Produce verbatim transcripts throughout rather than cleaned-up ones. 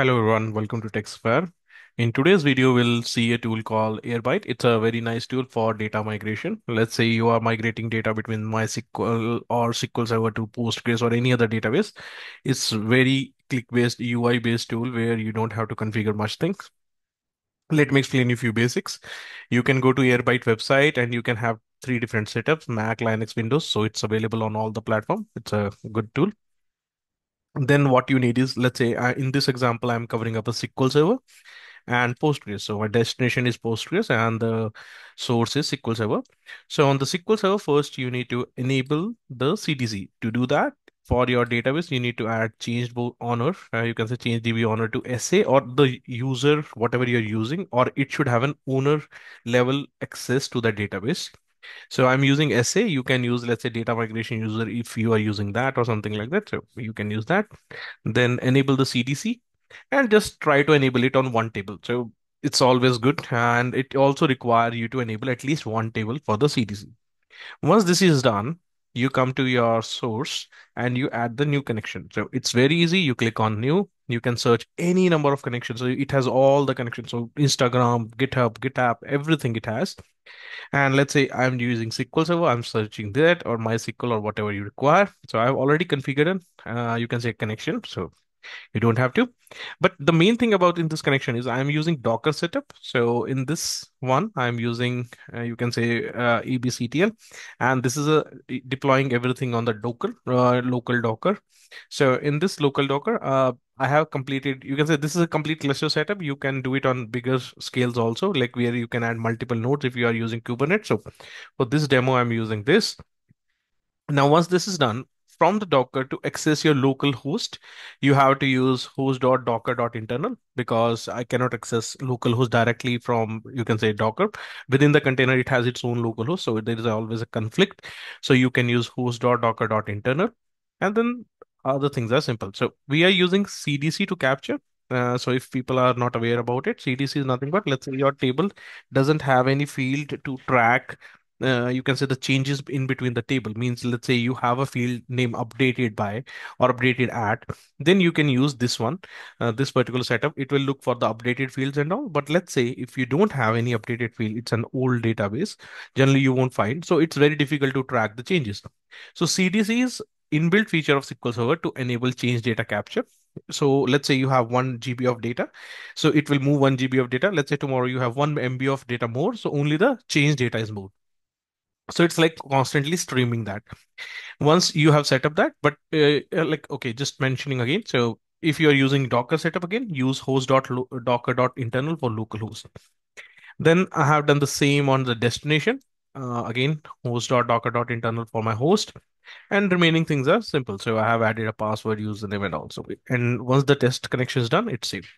Hello everyone, welcome to TechSphere. In today's video, we'll see a tool called Airbyte. It's a very nice tool for data migration. Let's say you are migrating data between MySQL or S Q L Server to Postgres or any other database. It's very click-based, U I-based tool where you don't have to configure much things. Let me explain a few basics. You can go to Airbyte website and you can have three different setups, Mac, Linux, Windows. So it's available on all the platforms. It's a good tool. Then what you need is, let's say I, in this example, I'm covering up a S Q L Server and Postgres. So my destination is Postgres and the source is S Q L Server. So on the S Q L Server, first you need to enable the C D C. To do that, for your database, you need to add changed honor. Uh, you can say change D B honor to S A or the user, whatever you're using, or it should have an owner level access to the database. So I'm using S A. You can use, let's say, data migration user if you are using that or something like that. So you can use that. Then enable the C D C and just try to enable it on one table. So it's always good. And it also requires you to enable at least one table for the C D C. Once this is done, you come to your source and you add the new connection. So it's very easy. You click on new. You can search any number of connections. So it has all the connections. So Instagram, GitHub, GitLab, everything it has. And let's say I'm using S Q L Server, I'm searching that or MySQL or whatever you require. So I've already configured an, uh, you can say connection, so you don't have to. But the main thing about in this connection is I'm using Docker setup. So in this one, I'm using, uh, you can say uh, abctl, and this is a deploying everything on the Docker, uh, local Docker. So in this local Docker, uh, I have completed, you can say this is a complete cluster setup. You can do it on bigger scales also, like where you can add multiple nodes if you are using Kubernetes. So for this demo, I'm using this. Now, once this is done, from the Docker to access your local host, you have to use host dot docker dot internal because I cannot access local host directly from, you can say, Docker. Within the container, it has its own local host. So there is always a conflict. So you can use host dot docker dot internal, and then other things are simple. So we are using C D C to capture. Uh, so if people are not aware about it, C D C is nothing but, let's say your table doesn't have any field to track. Uh, you can say the changes in between the table means, let's say you have a field name updated by or updated at, then you can use this one, uh, this particular setup. It will look for the updated fields and all. But let's say if you don't have any updated field, it's an old database. Generally, you won't find. So it's very difficult to track the changes. So C D C is inbuilt feature of S Q L Server to enable change data capture. So let's say you have one G B of data. So it will move one G B of data. Let's say tomorrow you have one M B of data more. So only the change data is moved. So it's like constantly streaming that. Once you have set up that, but uh, like, okay, just mentioning again. So if you are using Docker setup again, use host dot docker dot internal for localhost. Then I have done the same on the destination. Uh, again, host dot docker dot internal for my host. And remaining things are simple. So I have added a password, username, and also. And once the test connection is done, it's saved.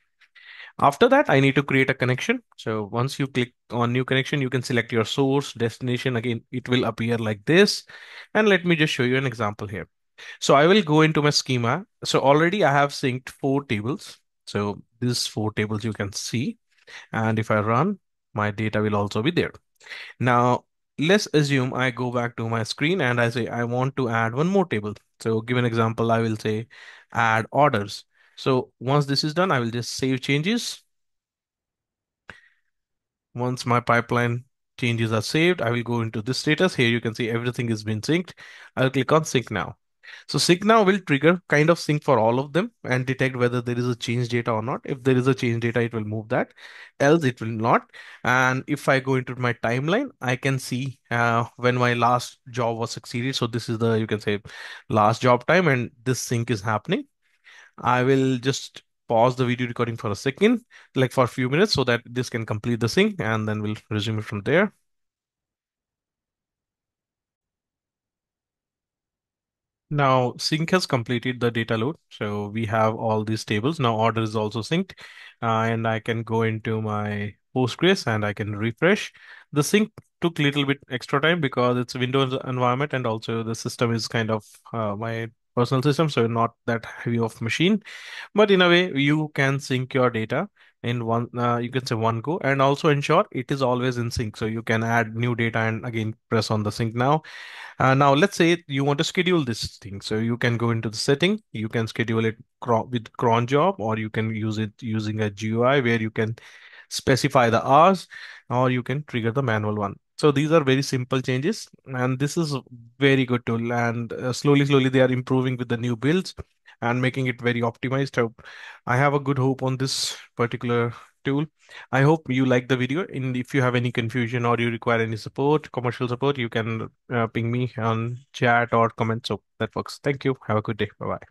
After that, I need to create a connection. So once you click on new connection, you can select your source, destination. Again, it will appear like this. And let me just show you an example here. So I will go into my schema. So already I have synced four tables. So these four tables you can see. And if I run, my data will also be there. Now, let's assume I go back to my screen and I say, I want to add one more table. So give an example, I will say, add orders. So once this is done, I will just save changes. Once my pipeline changes are saved, I will go into this status. Here you can see everything has been synced. I'll click on sync now. So sync now will trigger kind of sync for all of them and detect whether there is a change data or not. If there is a change data, it will move that, else it will not. And if I go into my timeline, I can see uh, when my last job was succeeded. So this is the, you can say, last job time and this sync is happening. I will just pause the video recording for a second, like for a few minutes so that this can complete the sync and then we'll resume it from there. Now sync has completed the data load. So we have all these tables. Now order is also synced uh, and I can go into my Postgres and I can refresh. The sync took a little bit extra time because it's Windows environment and also the system is kind of uh, my personal system. So not that heavy of machine, but in a way you can sync your data in one, uh, you can say one go, and also ensure it is always in sync. So you can add new data and again, press on the sync now. Uh, now, let's say you want to schedule this thing. So you can go into the setting, you can schedule it cron with cron job, or you can use it using a G U I where you can specify the hours, or you can trigger the manual one. So these are very simple changes, and this is very good tool. And uh, slowly, slowly, they are improving with the new builds and making it very optimized. I have a good hope on this particular tool. I hope you like the video. And if you have any confusion or you require any support, commercial support, you can uh, ping me on chat or comment. So that works. Thank you. Have a good day. Bye-bye.